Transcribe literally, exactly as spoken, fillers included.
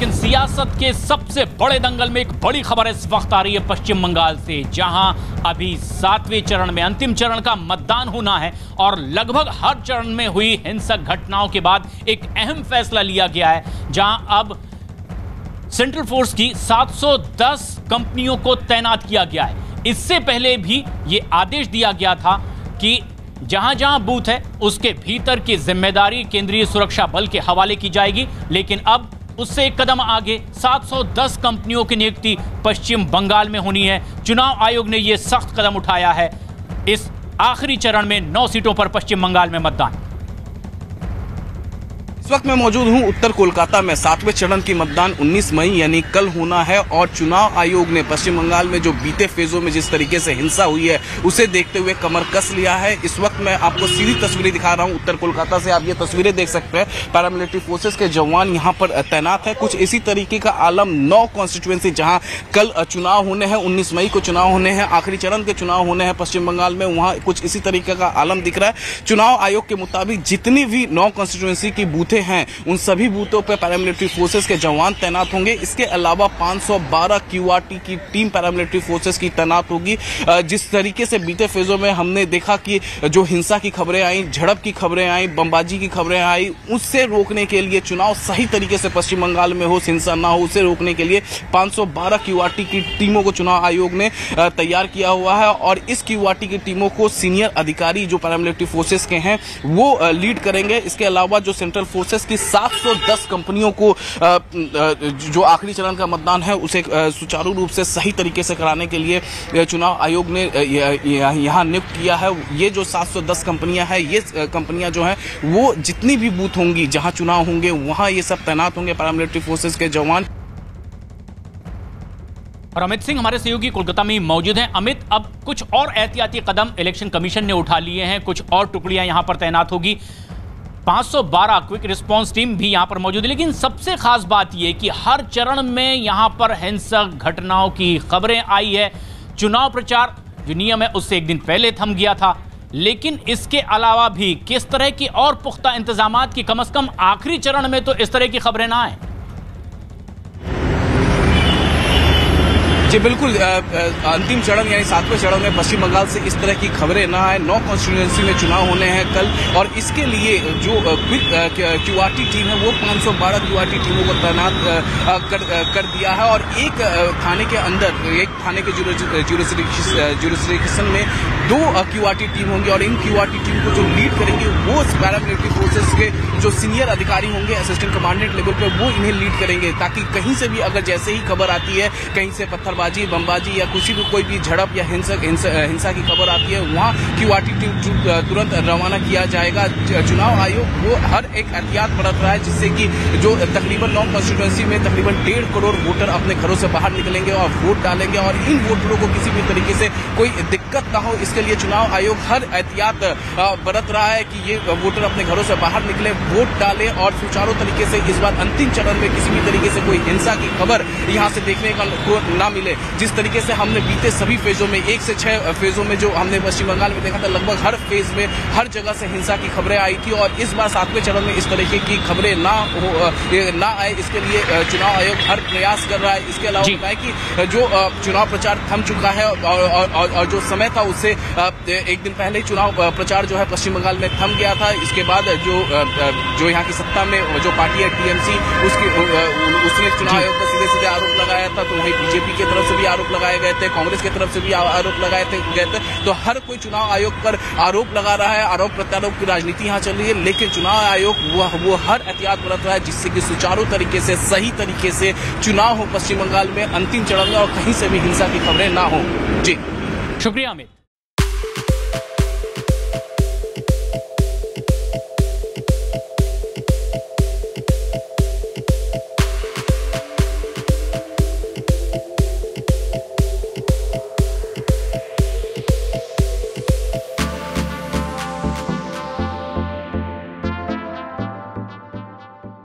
लेकिन सियासत के सबसे बड़े दंगल में एक बड़ी खबर इस वक्त आ रही है पश्चिम बंगाल से, जहां अभी सातवें चरण में अंतिम चरण का मतदान होना है और लगभग हर चरण में हुई हिंसक घटनाओं के बाद एक अहम फैसला लिया गया है, जहां अब सेंट्रल फोर्स की सात सौ दस कंपनियों को तैनात किया गया है। इससे पहले भी ये आदेश दिया गया था कि जहां जहां बूथ है उसके भीतर की जिम्मेदारी केंद्रीय सुरक्षा बल के हवाले की जाएगी, लेकिन अब उससे एक कदम आगे सात सौ दस कंपनियों की नियुक्ति पश्चिम बंगाल में होनी है। चुनाव आयोग ने यह सख्त कदम उठाया है। इस आखिरी चरण में नौ सीटों पर पश्चिम बंगाल में मतदान। इस वक्त मैं मौजूद हूं उत्तर कोलकाता में। सातवें चरण की मतदान उन्नीस मई यानी कल होना है और चुनाव आयोग ने पश्चिम बंगाल में जो बीते फेजों में जिस तरीके से हिंसा हुई है उसे देखते हुए कमर कस लिया है। इस वक्त मैं आपको सीधी तस्वीरें दिखा रहा हूं उत्तर कोलकाता से। आप ये तस्वीरें देख सकते हैं, पैरामिलिट्री फोर्सेस के जवान यहाँ पर तैनात है। कुछ इसी तरीके का आलम नौ कॉन्स्टिट्यूएंसी जहाँ कल चुनाव होने हैं, उन्नीस मई को चुनाव होने हैं, आखिरी चरण के चुनाव होने हैं पश्चिम बंगाल में, वहाँ कुछ इसी तरीके का आलम दिख रहा है। चुनाव आयोग के मुताबिक जितनी भी नौ कॉन्स्टिट्यूएंसी की बूथ हैं उन सभी बूथों पर पैरामिलिट्री फोर्सेस के जवान तैनात होंगे। इसके अलावा पाँच सौ बारह क्यूआरटी की टीम पैरामिलिट्री फोर्सेस की तैनात होगी। जिस तरीके से बीते फेजों में हमने देखा कि जो हिंसा की खबरें आई, झड़प की खबरें आई, बमबाजी की खबरें आई, उससे रोकने के लिए चुनाव सही तरीके से पश्चिम बंगाल में हो, हिंसा ना हो, उसे रोकने के लिए पाँच सौ बारह क्यूआरटी की टीमों को चुनाव आयोग ने तैयार किया हुआ है और इस क्यूआरटी की टीमों को सीनियर अधिकारी जो पैरामिलिट्री फोर्सेस के हैं वो लीड करेंगे। इसके अलावा जो सेंट्रल फोर्सेस की सात सौ दस कंपनियों को जो आखिरी चरण का मतदान है उसे सुचारू रूप से सही तरीके से कराने के लिए चुनाव आयोग ने यहाँ नियुक्त किया है। ये जो सात सौ दस कंपनियां हैं, ये कंपनियां जो हैं वो जितनी भी बूथ होंगी जहां चुनाव होंगे वहां ये सब तैनात होंगे पैरामिलिट्री फोर्सेस के जवान। और अमित सिंह हमारे सहयोगी कोलकाता में मौजूद हैं। अमित, अब कुछ और एहतियाती कदम इलेक्शन कमीशन ने उठा लिए हैं, कुछ और टुकड़ियां यहाँ पर तैनात होगी, पाँच सौ बारह क्विक रिस्पांस टीम भी यहां पर मौजूद है, लेकिन सबसे खास बात यह कि हर चरण में यहां पर हिंसक घटनाओं की खबरें आई है। चुनाव प्रचार जो नियम है उससे एक दिन पहले थम गया था, लेकिन इसके अलावा भी किस तरह की और पुख्ता इंतजाम की कम से कम आखिरी चरण में तो इस तरह की खबरें ना आए? जी बिल्कुल, अंतिम चरण यानी सातवें चरण में पश्चिम बंगाल से इस तरह की खबरें ना आए। नौ कॉन्स्टिट्यूएंसी में चुनाव होने हैं कल और इसके लिए जो क्विक क्यूआरटी टीम है वो पाँच सौ बारह क्यूआरटी टीमों को तैनात कर, कर दिया है और एक थाने के अंदर, एक थाने के ज्यूरिसडिक्शन में दो क्यूआरटी टीम होंगी और इन क्यूआरटी टीम को जो लीड करेंगे वो पैरामिलिट्री फोर्सेस के जो सीनियर अधिकारी होंगे असिस्टेंट कमांडेंट लेवल पर वो इन्हें लीड करेंगे, ताकि कहीं से भी अगर जैसे ही खबर आती है, कहीं से पत्थर बाजी, बमबाजी या किसी भी कोई भी झड़प या हिंसक हिंसा की खबर आती है, वहां क्यूआरटी टीम तुरंत रवाना किया जाएगा। चुनाव आयोग वो हर एक एहतियात बरत रहा है, जिससे कि जो तकरीबन नौ कॉन्स्टिट्यूएंसी में तकरीबन डेढ़ करोड़ वोटर अपने घरों से बाहर निकलेंगे और वोट डालेंगे और इन वोटरों को किसी भी तरीके से कोई दिक्कत ना हो, इसके लिए चुनाव आयोग हर एहतियात बरत रहा है कि ये वोटर अपने घरों से बाहर निकले, वोट डाले और सुचारू तरीके से इस बार अंतिम चरण में किसी भी तरीके से कोई हिंसा की खबर यहाँ से देखने का ना मिले। जिस तरीके से हमने बीते सभी फेजों में, एक से छह फेजों में जो हमने पश्चिम बंगाल में देखा था, लगभग हर फेज में हर जगह से हिंसा की खबरें आई थी और इस बार सातवें चरण में इस तरीके की खबरें ना हो, ना आए, इसके लिए चुनाव आयोग हर प्रयास कर रहा है। इसके अलावा बताया कि जो चुनाव प्रचार थम चुका है और, और, और, और जो समय था उससे एक दिन पहले चुनाव प्रचार जो है पश्चिम बंगाल में थम गया था। इसके बाद जो जो यहाँ की सत्ता में जो पार्टी है टीएमसी, उसकी उसने चुनाव आयोग पर सीधे सीधे आरोप लगाया था, तो वहीं बीजेपी के तरफ से भी आरोप लगाए गए थे, कांग्रेस की तरफ से भी आरोप लगाए गए थे, तो हर कोई चुनाव आयोग पर आरोप लगा रहा है। आरोप प्रत्यारोप की राजनीति यहाँ चल रही है, लेकिन चुनाव आयोग वो, वो हर एहतियात बरत रहा है, जिससे कि सुचारू तरीके से सही तरीके से चुनाव हो पश्चिम बंगाल में अंतिम चरण में और कहीं से भी हिंसा की खबरें ना हो। जी शुक्रिया अमित।